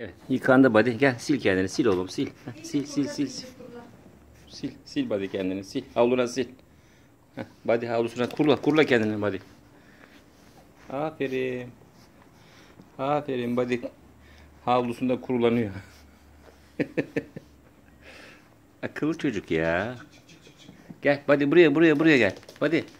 Evet, yıkandı Badi. Gel sil kendini, sil oğlum, sil. Heh, sil. Sil Badi kendini, sil. Havluna sil. Heh, Badi havlusuna kurla kendini Badi. Aferin. Aferin Badi. Havlusunda kurulanıyor. Akıllı çocuk ya. Gel Badi buraya gel. Badi.